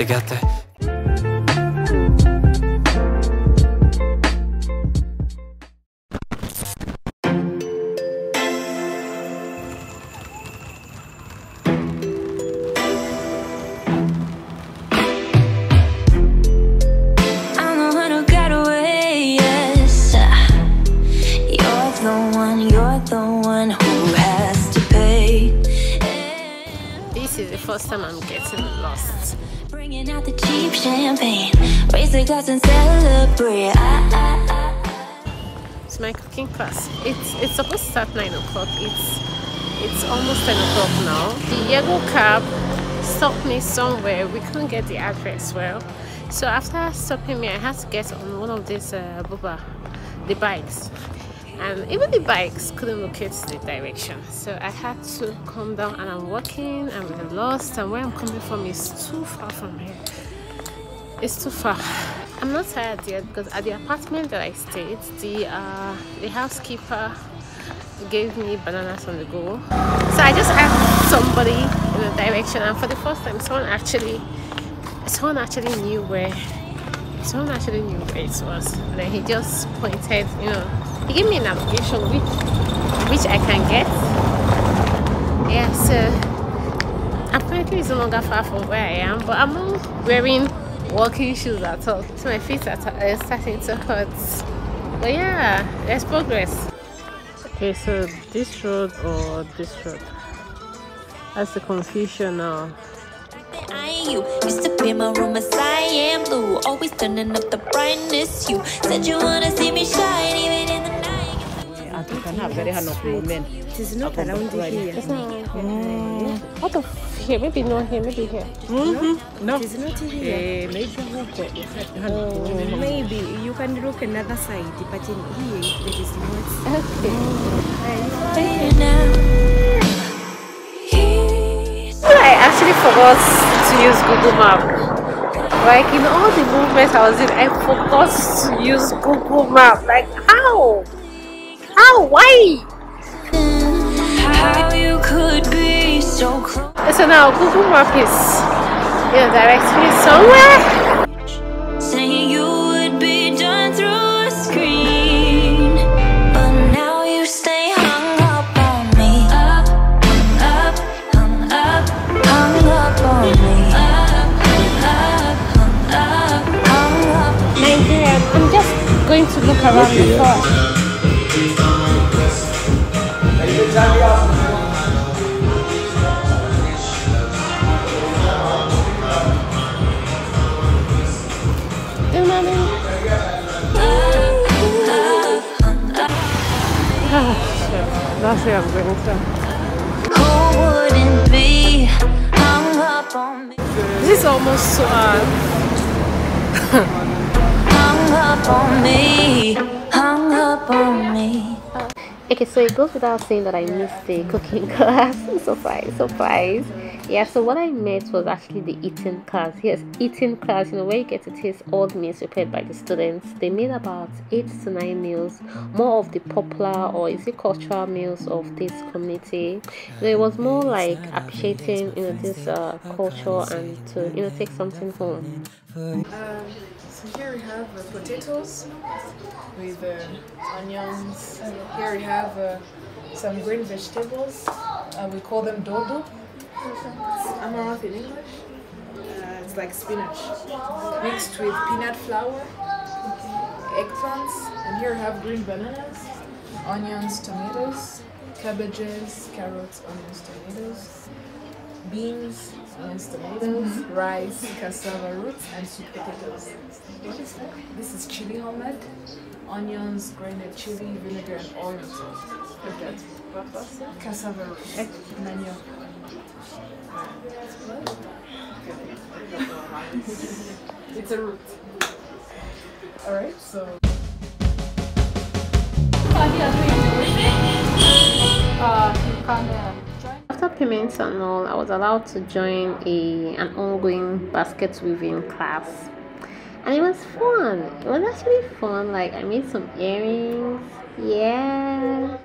They got that. The first time I'm getting lost. Bringing out the cheap champagne, raise the glass and celebrate. It's my cooking class. It's supposed to start 9 o'clock. It's almost 10 o'clock now. The yellow cab stopped me somewhere. We couldn't get the address well, so after stopping me, I had to get on one of these the bikes. And even the bikes couldn't locate the direction, so I had to come down. And I'm walking, I'm lost, and where I'm coming from is too far from here. It's too far. I'm not tired yet because at the apartment that I stayed, the housekeeper gave me bananas on the go. So I just asked somebody in the direction, and for the first time, someone actually knew where it was. And then he just pointed, you know. He gave me an application which I can get. Yeah, so apparently it's no longer far from where I am, but I'm not wearing walking shoes at all, so my feet are starting to hurt. But yeah, there's progress. Okay, so this road or this road? That's the confusion now. You used to be my room as I am blue, always turning up the brightness. You said you wanna see me shine even in the night. I think I have very hard enough women. It is not around here. It's not around here. Out of here, maybe not here, maybe here. Mm-hmm. No. It is not here. Maybe you can look another side, but in here there is not. Okay. I actually forgot to use Google Map. Like in all the movements I was in, I forgot to use Google Map. Like how? How? Why? How you could be so cruel. So now Google Map is, you know, directs me somewhere. Saying you would be done through a screen, but now you stay hung up on me. Up, up, up, hung up on me. I'm going to look around the car. That's where I'm going to. Who wouldn't be hung up on me? This is almost so hard. Hung up on me, hung up on me. Okay, so it goes without saying that I missed the cooking class. Surprise, surprise. Yeah, so what I missed was actually the eating class. Yes, eating class, you know, where you get to taste all the meals prepared by the students. They made about 8 to 9 meals, more of the popular or is it cultural meals of this community. You know, it was more like appreciating, you know, this culture and to, you know, take something home. So here we have potatoes with onions. And here we have some green vegetables. We call them dodo. Amaranth in English. It's like spinach mixed with peanut flour, eggplants. And here we have green bananas, onions, tomatoes, cabbages, carrots, onions, tomatoes, beans, tomatoes, rice, cassava roots, and sweet potatoes. What is that? This is chili homemade, onions, grated chili, vinegar, and orange sauce. Cassava roots, manioc. It's a root. Alright, so. After payments and all, I was allowed to join an ongoing basket weaving class, and it was fun. It was actually fun. Like I made some earrings. Yeah.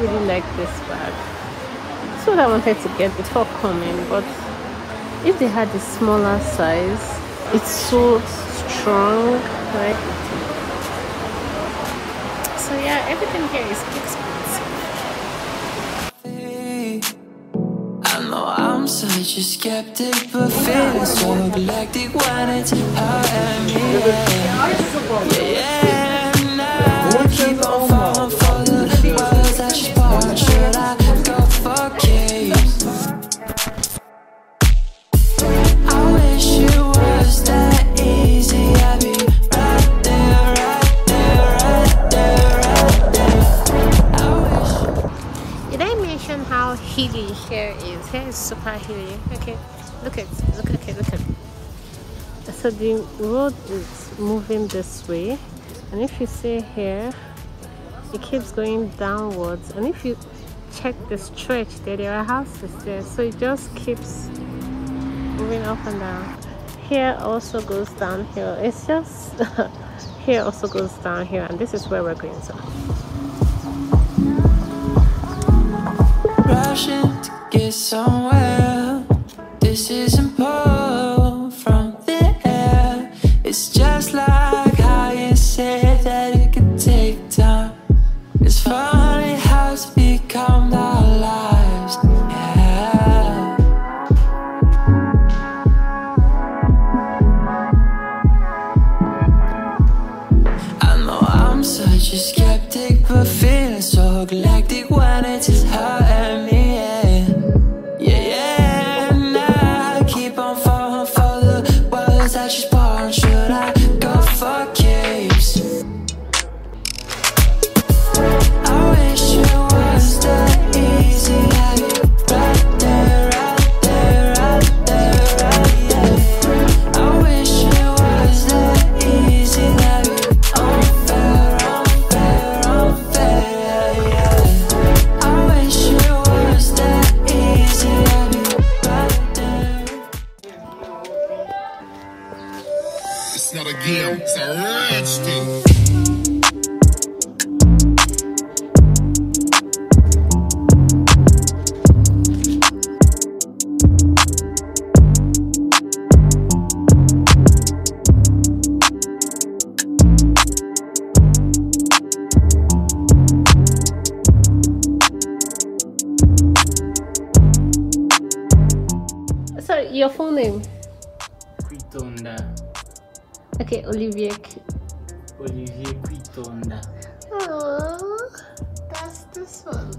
really like this bag. So I wanted to get before coming, but if they had the smaller size, it's so strong, like. So yeah, everything here is expensive. I know I'm such a skeptic, but feeling so neglected when it's hard at me. Yeah, and I keep on falling for the words that you spark. Should I go for caves? I wish it was that easy. I'd be right there. How hilly hair is. Hair is super hilly. Okay, look at. So the road is moving this way, and if you see here, it keeps going downwards. And if you check the stretch there, there are houses there, so it just keeps moving up and down. Here also goes downhill. It's just here also goes downhill, and this is where we're going to. To get somewhere, this isn't pulled from the air. It's just like how you said that it could take time. It's funny how it's become our lives. Yeah. I know I'm such a skeptic, but feeling so galactic when it's hard at me. Your full name? Quitonda. Okay, Olivier Quitonda. Oh, that's this one.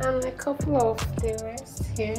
And a couple of the rest here.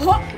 Oh.